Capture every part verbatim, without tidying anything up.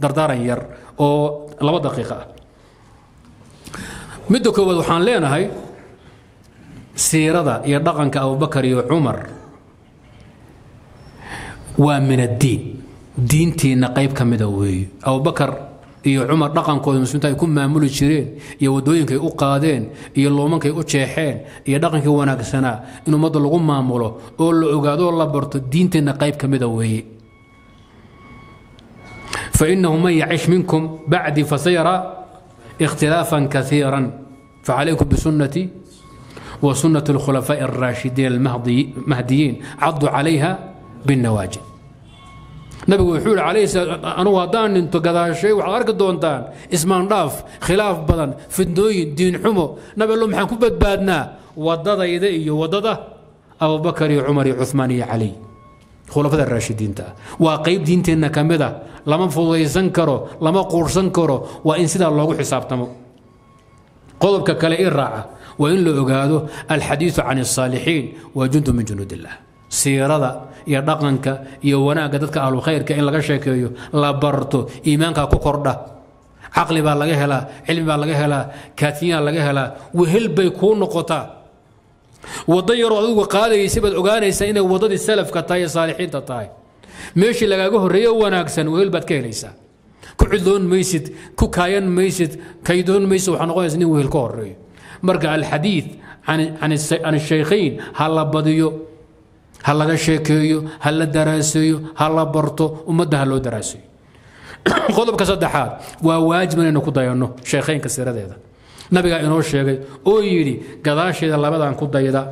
دردارن ير أو لبا دقيقة. مدة كود وحان لنا هاي سيرة يردقن كأبو بكر وعمر ومن الدين دين تي نقيب كمدوي أبو بكر وعمر رقم كود مسلمين يكون معمول شرين يودوين كي أقادين يلومن كي أتشحين يردقن كي وناقصنا إنه مدل غم معموله أول عقادو الله برت دين تي نقيب كمدوي. فإنه من يعيش منكم بعد فسيرى اختلافا كثيرا فعليكم بسنتي وسنة الخلفاء الراشدين المهديين عضوا عليها بالنواجذ. نبي وحول عليه أنا ودان أنتو قذا شيء وعارك دون دان اسمان راف خلاف بدن في الدين دين حمو نبي لهم حنكوب بدنا وضدا يدي وضدا أبو بكر عمر عثمان علي خلفاء الراشدين تا وقيب دين تنا كمدا لما فضيسن كرو لما قرسن كرو وان سيدا لوغو حسابتمو قلبك كلا إن راعه وان لو الحديث عن الصالحين وجند من جنود الله سيردا يا دقنك يا وناغا ددكا اهل خيرك ان لغا شيكيو لا برتو ايمانكا كو كوردها عقلي با لغا هلا علم با لغا هلا كاتيان لغا هلا وهل بيكون نقطه وديرو ادو قاديسي باد ogaanaysa inay wadada salafka tahay saalixiinta tahay meeshii lagaaga horeeyo wanaagsan weel baad ka helaysaa ku cidoon maysid ku kaayan maysid kaydoon maysid waxaan qoys in weel ka horeeyo marka al hadith aan aan sheekhiin hal badiyo hal laga sheekeeyo hal la daraaseeyo hal la barto umadaha loo daraaseeyo qodobka saddexaad waa waajib inaan ku dayano sheekhiinka siradeeda nabiga inoo sheegay oo yiri gadaasheeda labadan ku dayda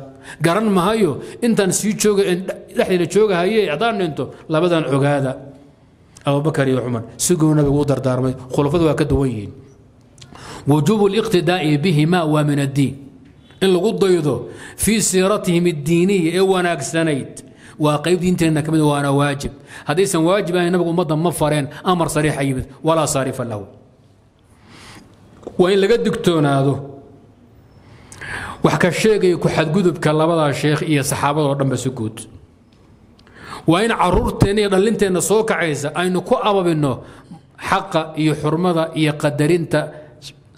garan mahayo intan sii jooga in dhaxdii joogahayay cadaaninto labadan ogaada Abu Bakar iyo Umar sigoon nabiga uu dardaarmay khulafadu waa ka duwan yihiin wujub al-iqtidaa' bihima wa min ad-din in lagu daydo fi siratihim ad-diniyya ee wanaagsaneyd waa qayb diinteena kamid waana waajib hadaysan waajib ay nabiga umada ma fareen amar sariix ayib wala sarifa lahu وإن لقد دكتونا هذا وحكى الشيخ يكون حد قدب كلامه الشيخ يا صحابة وربنا سكوت وإن عرورتني ضلنتني صوك عيسى أين كوأب منه حق يحرمها يقدرنت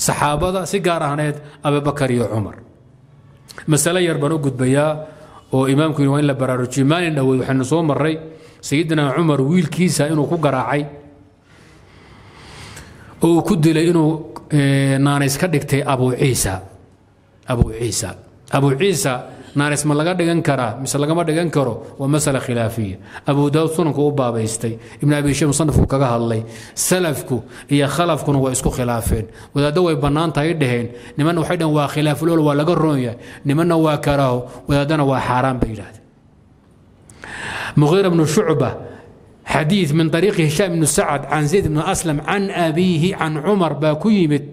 صحابة سيجارة هنايد أبي بكر يا عمر مسألة يربنا قد بيا وإمامكم وإن لبرارجي ما لنوي وحنا صوم الري سيدنا عمر ويل كيسا إنه كو قراعي وكد لإنه نارس كدكتي أبو عيسى أبو عيسى أبو عيسى نارس ملقا دغن كرا مثل لقا ما دغن كرو ومسألة خلافية أبو داود سنكو بابا يستي ابن أبي شيخ مصنفو كغا هالي سلفكو هي خلفكو وإسكو خلافين وإذا دوي بنان تاي دهين نمن وحيدا وا خلاف الأول ولا قرونيا نمن وا كراو وإذا دنا وا حرام بيلاد مغيرة بن شعبة حديث من طريق هشام بن سعد عن زيد بن أسلم عن أبيه عن عمر باكويمت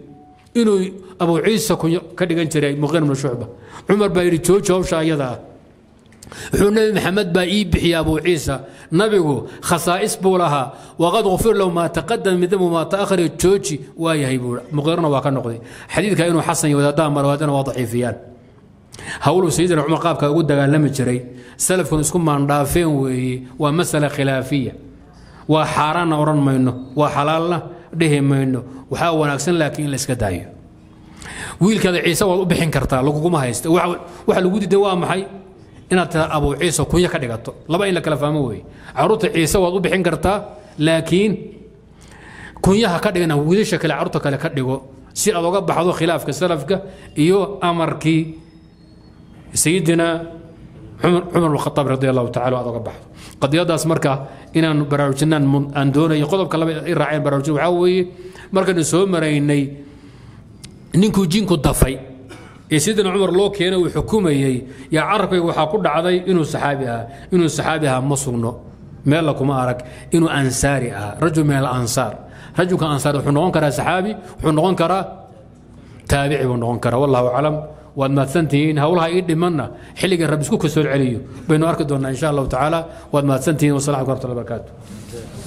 إنه أبو عيسى كدغن جري مغير بن شعبة عمر بايري توجو شايدا حنين محمد بايب يا أبو عيسى نبيه خصائص بولها وقد غفر له ما تقدم من ذنبه وما تأخر التوجي ويهيبولا مغيرنا وكان نقضي حديث كأنه حسن وذا دامر وذا وضعيفيان هولو سيدنا عمر قابك أقول دغن لم جري سلف كن اسكم عن رافين ومسألة خلافية وحاران أوران ما إنه وحلالنا ده ما إنه وحاول أحسن لكن لسك دايو ويل كذا عيسى وبحين كرتا لو كوما هيست وح وحلوودي دوام حي إن أبو عيسى كوني كذا قط لا بين لك لفهموي عروت عيسى وبحين كرتا لكن كوني هكذا إنه ودي شكل عروتك لكذا جو سير أبو جب حضو خلاف كسلفك يو أمركي سيدنا عمر عمر الخطاب رضي الله تعالى عنه قد بحث قد يداس مركا ان براوجنا ان دون يقضب كلام الراعي براوج وعوي مركا نسو مريني نينكو جينكو دفاي اي سيدنا عمر لو كينا وحكوميي يا عربي وحا كو دحداي انو صحابيها انو صحابيها مسوغنو ميل لا كوما ارك انو انصاري اه رجل من الانصار رجل كان انصار و نكون كرا صحابي و نكون كرا تابعي و نكون كرا والله اعلم وأن سنتين هؤلاء إيد منا حلق الرب سكوك سول عليه بينو أركضنا إن شاء الله تعالى وأن سنتين والسلام عليكم ورحمة الله وبركاته.